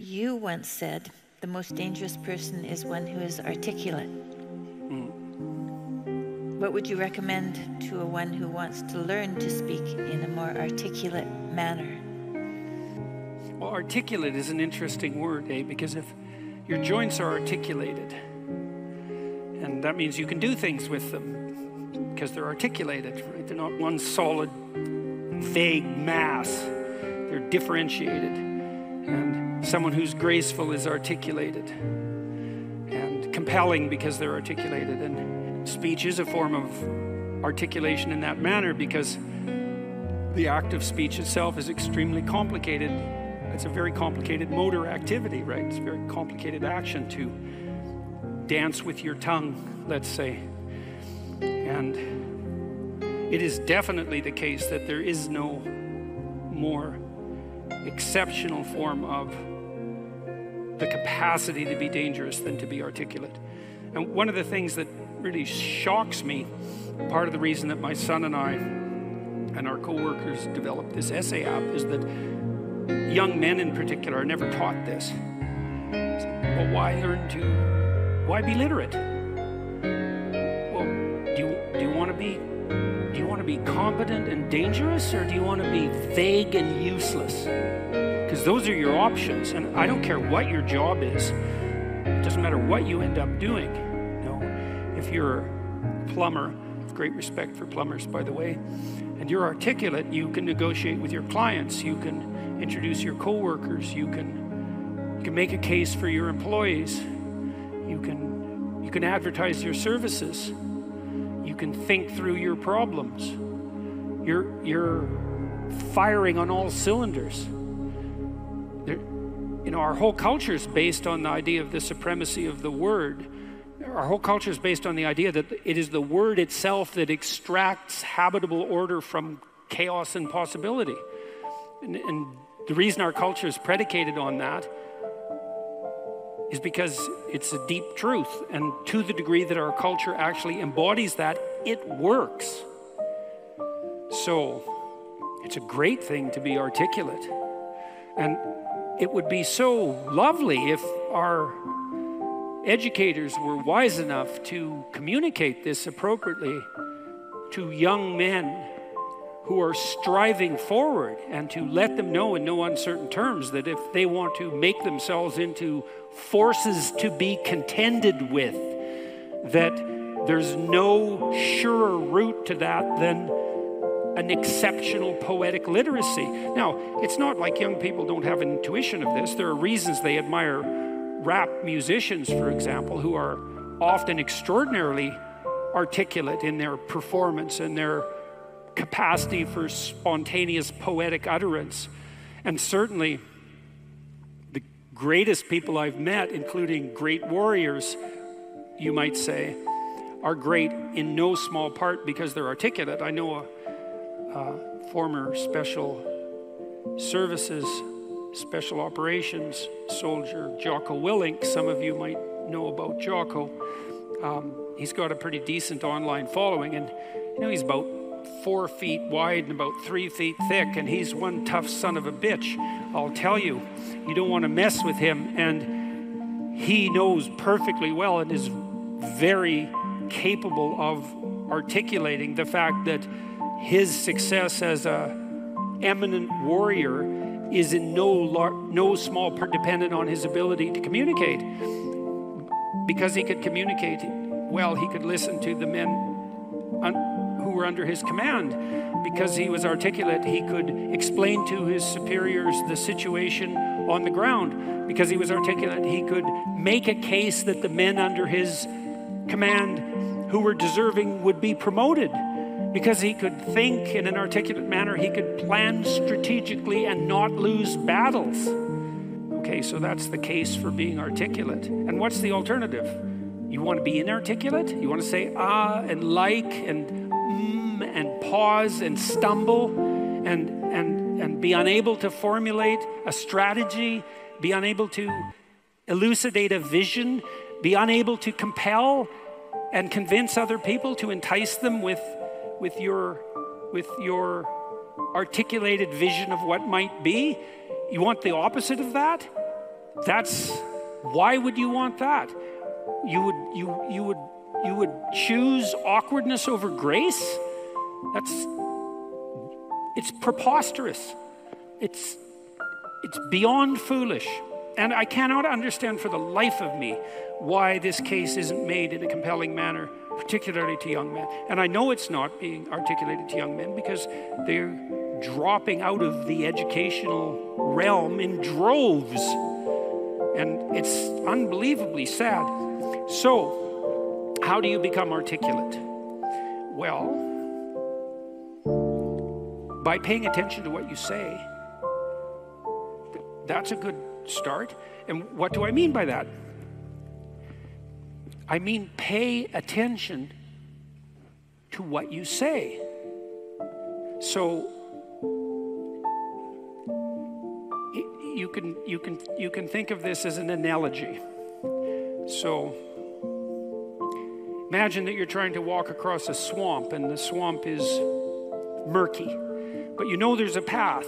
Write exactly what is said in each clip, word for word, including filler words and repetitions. You once said the most dangerous person is one who is articulate. Mm. What would you recommend to a one who wants to learn to speak in a more articulate manner? Well, articulate is an interesting word, eh? Because if your joints are articulated, and that means you can do things with them because they're articulated, right? They're not one solid, vague mass. They're differentiated. And someone who's graceful is articulated and compelling because they're articulated. And speech is a form of articulation in that manner because the act of speech itself is extremely complicated. It's a very complicated motor activity, right? It's a very complicated action to dance with your tongue, let's say. And it is definitely the case that there is no more exceptional form of the capacity to be dangerous than to be articulate. And one of the things that really shocks me, part of the reason that my son and I and our co-workers developed this essay app, is that young men in particular are never taught this. Well, why learn to, why be literate? Well, do you, do you want to be, do you want to be competent and dangerous, or do you want to be vague and useless? Because those are your options, and I don't care what your job is. It doesn't matter what you end up doing. You know, if you're a plumber, great respect for plumbers, by the way, and you're articulate, you can negotiate with your clients, you can introduce your co-workers, you can, you can make a case for your employees, you can, you can advertise your services, you can think through your problems. You're, you're firing on all cylinders. There, you know, our whole culture is based on the idea of the supremacy of the word. Our whole culture is based on the idea that it is the word itself that extracts habitable order from chaos and possibility. And, and the reason our culture is predicated on that is because it's a deep truth. And to the degree that our culture actually embodies that, it works. So it's a great thing to be articulate. And it would be so lovely if our educators were wise enough to communicate this appropriately to young men who are striving forward, and to let them know in no uncertain terms that if they want to make themselves into forces to be contended with, that there's no surer route to that than an exceptional poetic literacy. Now, it's not like young people don't have an intuition of this. There are reasons they admire rap musicians, for example, who are often extraordinarily articulate in their performance and their capacity for spontaneous poetic utterance. And certainly the greatest people I've met, including great warriors, you might say, are great in no small part because they're articulate. I know a, a former special services Special Operations soldier, Jocko Willink. Some of you might know about Jocko. Um, he's got a pretty decent online following, and you know, he's about four feet wide and about three feet thick, and he's one tough son of a bitch, I'll tell you. You don't want to mess with him, and he knows perfectly well and is very capable of articulating the fact that his success as an eminent warrior is in no, lar no small part dependent on his ability to communicate. Because he could communicate well, he could listen to the men who were under his command. Because he was articulate, he could explain to his superiors the situation on the ground. Because he was articulate, he could make a case that the men under his command who were deserving would be promoted. Because he could think in an articulate manner, he could plan strategically and not lose battles. Okay, so that's the case for being articulate. And what's the alternative? You want to be inarticulate? You want to say ah and like and mm and pause and stumble and, and, and be unable to formulate a strategy, be unable to elucidate a vision, be unable to compel and convince other people, to entice them with with your, with your articulated vision of what might be? You want the opposite of that? That's, why would you want that? You would, you, you would, you would choose awkwardness over grace? That's, it's preposterous. It's, it's beyond foolish. And I cannot understand for the life of me why this case isn't made in a compelling manner, particularly to young men. And I know it's not being articulated to young men because they're dropping out of the educational realm in droves. And it's unbelievably sad. So, how do you become articulate? Well, by paying attention to what you say. That's a good start. And what do I mean by that? I mean, pay attention to what you say. So you can you can you can think of this as an analogy. So imagine that you're trying to walk across a swamp, and the swamp is murky, but you know there's a path.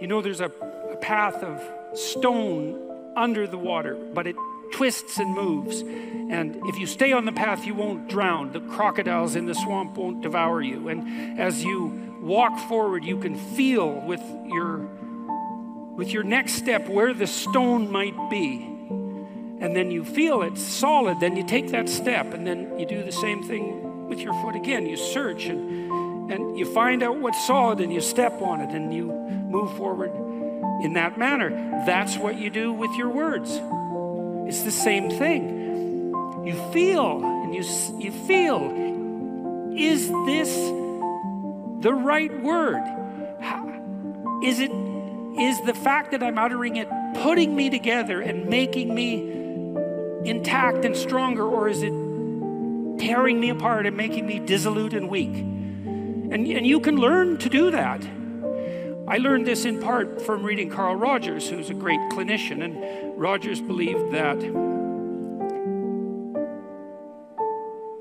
You know there's a, a path of stone under the water, but it twists and moves, and if you stay on the path you won't drown, the crocodiles in the swamp won't devour you, and as you walk forward you can feel with your with your next step where the stone might be, and then you feel it's solid, then you take that step, and then you do the same thing with your foot again. You search and, and you find out what's solid, and you step on it, and you move forward in that manner. That's what you do with your words. It's the same thing. You feel, and you you feel, is this the right word? Is it, is the fact that I'm uttering it putting me together and making me intact and stronger, or is it tearing me apart and making me dissolute and weak? And, and you can learn to do that. I learned this in part from reading Carl Rogers, who's a great clinician, and Rogers believed that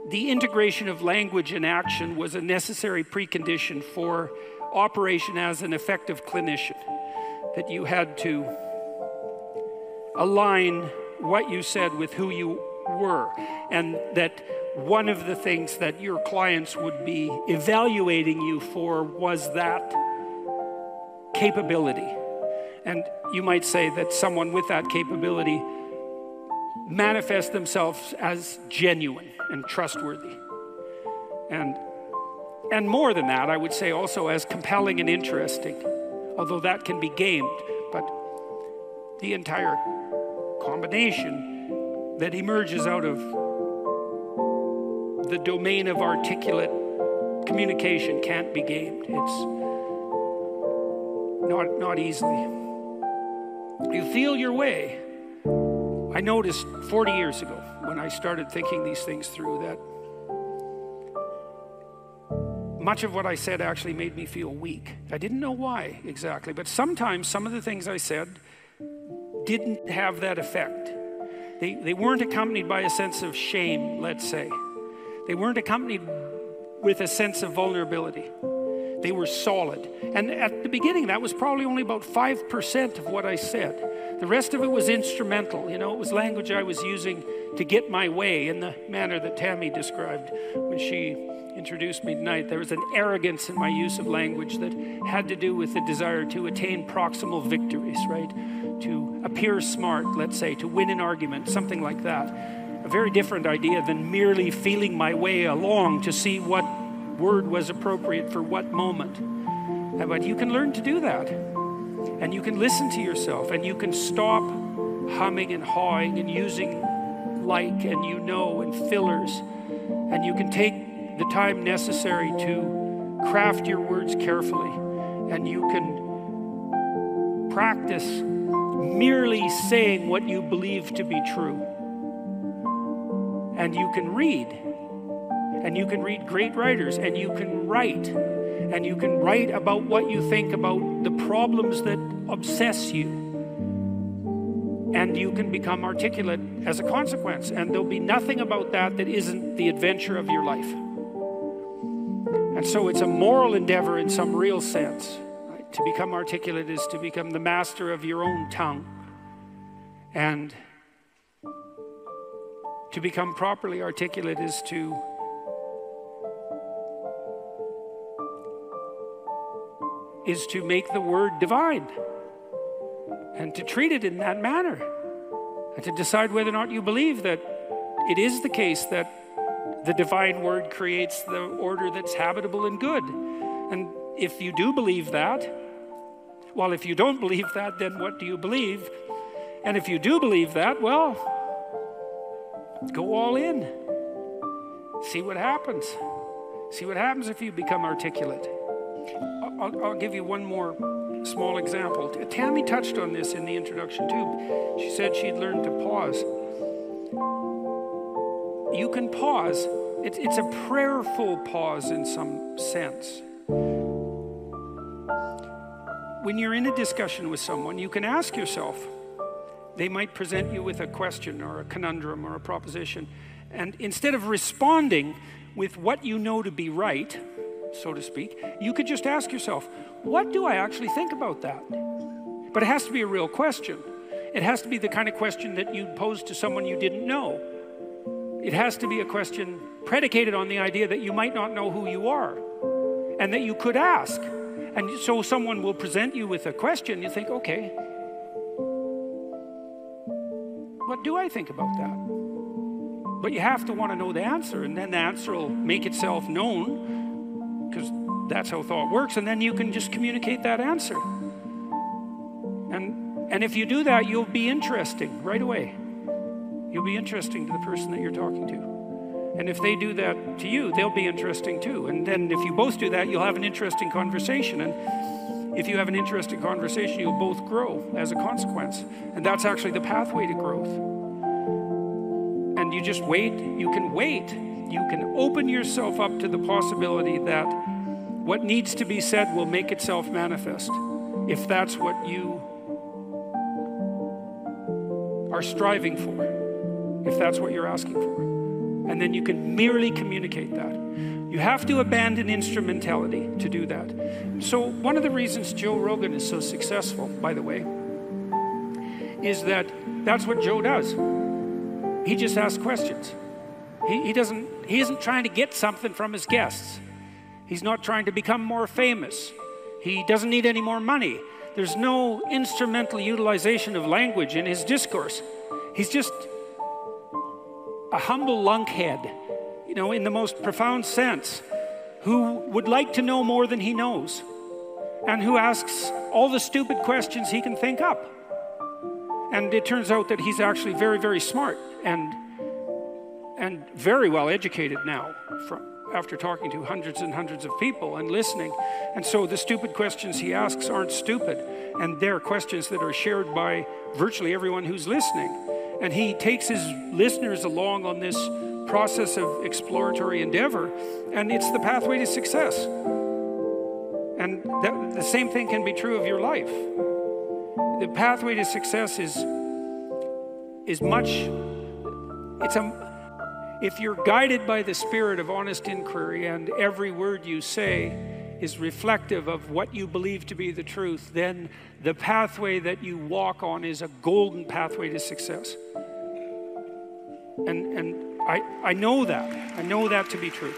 the integration of language and action was a necessary precondition for operation as an effective clinician, that you had to align what you said with who you were, and that one of the things that your clients would be evaluating you for was that capability. And you might say that someone with that capability manifests themselves as genuine and trustworthy. And, and more than that, I would say also as compelling and interesting, although that can be gamed. But the entire combination that emerges out of the domain of articulate communication can't be gamed. It's Not, not easily. You feel your way. I noticed forty years ago when I started thinking these things through that much of what I said actually made me feel weak. I didn't know why exactly, but sometimes some of the things I said didn't have that effect. They, they weren't accompanied by a sense of shame, let's say. They weren't accompanied with a sense of vulnerability. They were solid. And at the beginning, that was probably only about five percent of what I said. The rest of it was instrumental. You know, it was language I was using to get my way in the manner that Tammy described when she introduced me tonight. There was an arrogance in my use of language that had to do with the desire to attain proximal victories, right? To appear smart, let's say, to win an argument, something like that. A very different idea than merely feeling my way along to see what word was appropriate for what moment. But you can learn to do that, and you can listen to yourself, and you can stop humming and hawing and using like and you know and fillers, and you can take the time necessary to craft your words carefully, and you can practice merely saying what you believe to be true, and you can read. And you can read great writers, and you can write, and you can write about what you think about the problems that obsess you, and you can become articulate as a consequence, and there'll be nothing about that that isn't the adventure of your life. And so it's a moral endeavor in some real sense, right? To become articulate is to become the master of your own tongue, And to become properly articulate is to is to make the word divine and to treat it in that manner and to decide whether or not you believe that it is the case that the divine word creates the order that's habitable and good. And if you do believe that, well, if you don't believe that, then what do you believe? And if you do believe that, well, go all in. See what happens. See what happens if you become articulate. I'll, I'll give you one more small example. Tammy touched on this in the introduction too. She said she'd learned to pause. You can pause. It, it's a prayerful pause in some sense. When you're in a discussion with someone, you can ask yourself, they might present you with a question or a conundrum or a proposition, and instead of responding with what you know to be right, so to speak, you could just ask yourself, what do I actually think about that? But it has to be a real question. It has to be the kind of question that you'd pose to someone you didn't know. It has to be a question predicated on the idea that you might not know who you are and that you could ask. And so someone will present you with a question, you think, okay, what do I think about that? But you have to want to know the answer, and then the answer will make itself known, because that's how thought works, and then you can just communicate that answer. And, and if you do that, you'll be interesting right away. You'll be interesting to the person that you're talking to. And if they do that to you, they'll be interesting too. And then if you both do that, you'll have an interesting conversation. And if you have an interesting conversation, you'll both grow as a consequence. And that's actually the pathway to growth. And you just wait. You can wait. You can open yourself up to the possibility that what needs to be said will make itself manifest, if that's what you are striving for, if that's what you're asking for. And then you can merely communicate that. You have to abandon instrumentality to do that. So one of the reasons Joe Rogan is so successful, by the way, is that that's what Joe does. He just asks questions. He, he, doesn't, he isn't trying to get something from his guests. He's not trying to become more famous. He doesn't need any more money. There's no instrumental utilization of language in his discourse. He's just a humble lunkhead, you know, in the most profound sense, who would like to know more than he knows, and who asks all the stupid questions he can think up. And it turns out that he's actually very, very smart and and very well educated now, from after talking to hundreds and hundreds of people and listening. And so the stupid questions he asks aren't stupid, and they're questions that are shared by virtually everyone who's listening. And he takes his listeners along on this process of exploratory endeavor, and it's the pathway to success. And that, the same thing can be true of your life. The pathway to success is, is much, it's a, if you're guided by the spirit of honest inquiry and every word you say is reflective of what you believe to be the truth, then the pathway that you walk on is a golden pathway to success. And, and I, I know that. I know that to be true.